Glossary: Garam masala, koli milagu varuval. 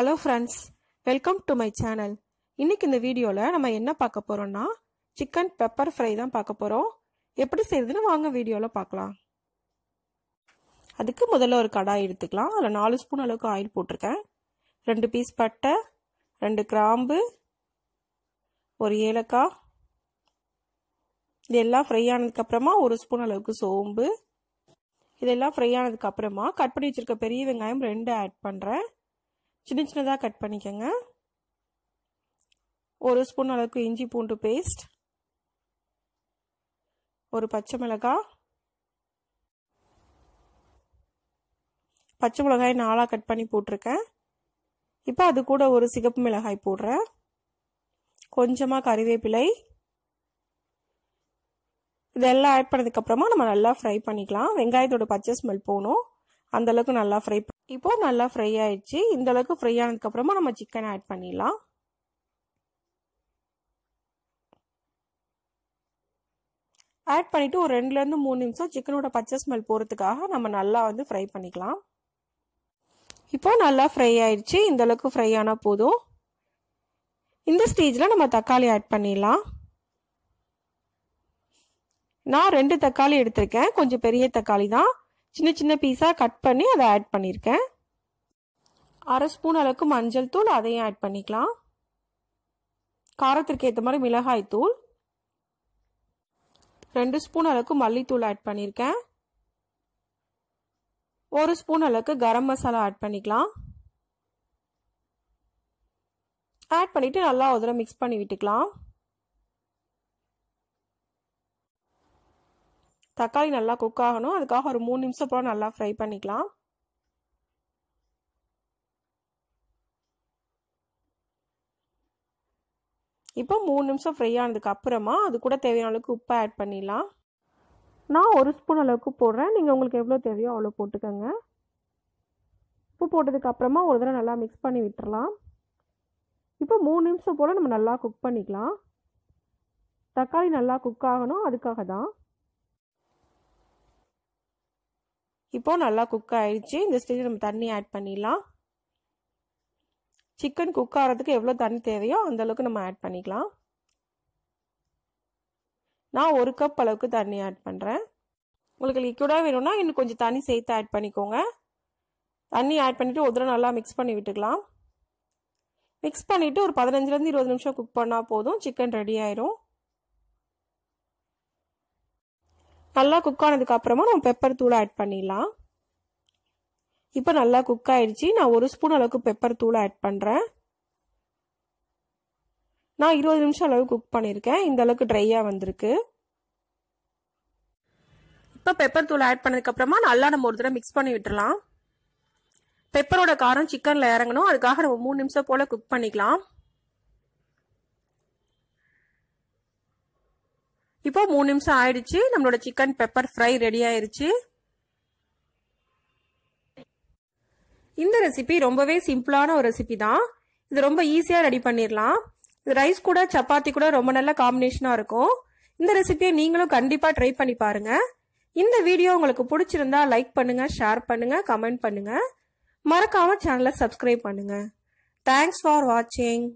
Hello friends, welcome to my channel. இன்னைக்கு இந்த வீடியோல நம்ம என்ன பார்க்க போறோம்னா chicken pepper fry தான் பார்க்க போறோம். எப்படி செய்யறதுன்னு வாங்க வீடியோல பார்க்கலாம். அதுக்கு முதல்ல ஒரு கடாய் எடுத்துக்கலாம். அதுல 4 ஸ்பூன் அளவுக்கு ஆயில் போட்டுருக்கேன். 2 பீஸ் பட்டை, 2 கிராம்பு, ஒரு ஏலக்காய். இதெல்லாம் ஃப்ரை ஆனதுக்கு அப்புறமா 1 ஸ்பூன் அளவுக்கு சோம்பு. இதெல்லாம் ஃப்ரை ஆனதுக்கு அப்புறமா கட் பண்ணி வச்சிருக்க பெரிய வெங்காயம் 2 ஆட் பண்றேன். சின்ன சின்னதா கட் பண்ணிக்கங்க. 1 ஸ்பூன் அளவுக்கு இஞ்சி பூண்டு பேஸ்ட், ஒரு பச்சை மிளகாய். பச்சை மிளகாய் 4ஆ கட் பண்ணி போட்டிருக்கேன். இப்போ அது கூட ஒரு சிகப்பு மிளகாய் போடுறேன். கொஞ்சமா கறிவேப்பிலை. இதெல்லாம் ஆட் பண்ணதுக்கு அப்புறமா நம்ம நல்லா ஃப்ரை பண்ணிக்கலாம். வெங்காயத்தோட பச்சை ஸ்மெல் போகணும், அந்த அளவுக்கு நல்லா ஃப்ரை. இப்போ நல்லா ஃப்ரை ஆயிடுச்சு. இந்த அளவுக்கு ஃப்ரை ஆனதுக்கு அப்புறமா நம்ம சிக்கன் ஆட் பண்ணிடலாம். ஆட் பண்ணிட்டு ஒரு 2-3 நிமிஷம் சிக்கனோட பச்சை ஸ்மெல் போறதுக்காக நம்ம நல்லா ஃப்ரை பண்ணிக்கலாம். இப்போ நல்லா ஃப்ரை ஆயிடுச்சு. இந்த அளவுக்கு ஃப்ரை ஆனா போதும். இந்த ஸ்டேஜில் நம்ம தக்காளி ஆட் பண்ணிடலாம். நான் 2 தக்காளி எடுத்திருக்கேன். கொஞ்சம் பெரிய தக்காளி தான், சின்ன சின்ன பீஸாக கட் பண்ணி அதை ஆட் பண்ணியிருக்கேன். 1/2 ஸ்பூன் அளவுக்கு மஞ்சள் தூள், அதையும் ஆட் பண்ணிக்கலாம். காரத்திற்கு ஏற்ற மாதிரி மிளகாய் தூள், 2 ஸ்பூன் அளவுக்கு மல்லித்தூள் ஆட் பண்ணியிருக்கேன். 1 ஸ்பூன் அளவுக்கு கரம் மசாலா ஆட் பண்ணிக்கலாம். ஆட் பண்ணிட்டு நல்லா ஒரு மிக்ஸ் பண்ணி விட்டுக்கலாம். தக்காளி நல்லா குக் ஆகணும், அதுக்காக ஒரு 3 நிமிஷம் அப்புறம் நல்லா ஃப்ரை பண்ணிக்கலாம். இப்போ 3 நிமிஷம் ஃப்ரை ஆனதுக்கு அப்புறமா அது கூட தேவையான அளவுக்கு உப்பு ஆட் பண்ணிடலாம். நான் 1 ஸ்பூன் அளவுக்கு போடுறேன். நீங்கள் உங்களுக்கு எவ்வளோ தேவையோ அவ்வளோ போட்டுக்கோங்க. உப்பு போட்டதுக்கு அப்புறமா ஒரு தடவை நல்லா மிக்ஸ் பண்ணி விட்டுடலாம். இப்போ 3 நிமிஷம் போல் நம்ம நல்லா குக் பண்ணிக்கலாம். தக்காளி நல்லா குக் ஆகணும், அதுக்காக தான். இப்போ நல்லா குக் ஆயிடுச்சு. இந்த ஸ்டேஜில் நம்ம தண்ணி ஆட் பண்ணிடலாம். சிக்கன் குக் ஆகிறதுக்கு எவ்வளோ தண்ணி தேவையோ அந்த அளவுக்கு நம்ம ஆட் பண்ணிக்கலாம். நான் 1 கப் அளவுக்கு தண்ணி ஆட் பண்ணுறேன். உங்களுக்கு லிக்விடாக வேணும்னா இன்னும் கொஞ்சம் தண்ணி சேர்த்து ஆட் பண்ணிக்கோங்க. தண்ணி ஆட் பண்ணிவிட்டு ஒரு தடவை நல்லா மிக்ஸ் பண்ணி விட்டுக்கலாம். மிக்ஸ் பண்ணிவிட்டு ஒரு 15-20 நிமிஷம் குக் பண்ணால் போதும், சிக்கன் ரெடி ஆயிரும். நல்லா குக் ஆனதுக்கு அப்புறமா நம்ம பெப்பர் தூளை ஆட் பண்ணிடலாம். இப்போ நல்லா குக் ஆயிடுச்சு. நான் 1 ஸ்பூன் அளவுக்கு பெப்பர் தூளை ஆட் பண்ணுறேன். நான் 20 நிமிஷம் அளவு குக் பண்ணியிருக்கேன். இந்த அளவுக்கு ட்ரையாக வந்திருக்கு. இப்போ பெப்பர் தூளை ஆட் பண்ணதுக்கு அப்புறமா நல்லா நம்ம ஒரு தடவை மிக்ஸ் பண்ணி விட்டுடலாம். பெப்பரோட காரம் சிக்கன்ல இறங்கணும், அதுக்காக நம்ம 3 நிமிஷம் போல குக் பண்ணிக்கலாம். இப்போ 3 நிமிஷம் ஆயிடுச்சு. நம்மளோட சிக்கன் பெப்பர் ஃப்ரை ரெடி ஆயிடுச்சு. இந்த ரெசிபி ரொம்பவே சிம்பிளான ஒரு ரெசிபி தான். இது ரொம்ப ஈஸியா ரெடி பண்ணிடலாம். இது ரைஸ் கூட சப்பாத்தி கூட ரொம்ப நல்ல காம்பினேஷனா இருக்கும். இந்த ரெசிபியை நீங்களும் கண்டிப்பா ட்ரை பண்ணி பாருங்க. இந்த வீடியோ உங்களுக்கு பிடிச்சிருந்தா லைக் பண்ணுங்க, ஷேர் பண்ணுங்க, கமெண்ட் பண்ணுங்க. மறக்காம சேனலை சப்ஸ்கிரைப் பண்ணுங்க. தேங்க்ஸ் ஃபார் வாட்சிங்.